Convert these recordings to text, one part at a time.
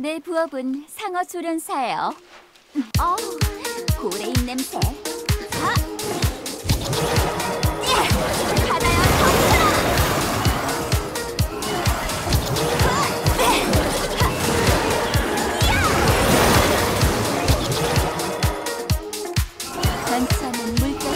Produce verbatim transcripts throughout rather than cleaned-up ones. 내 부업은 상어 조련사예요. 어우, 고래인 냄새. 아! 예! 바다야, 덮쳐라! 전차는 물결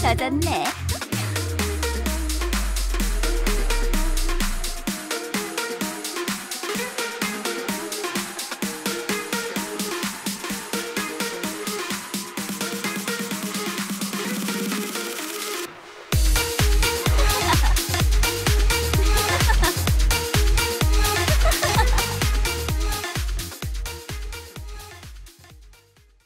찾았네.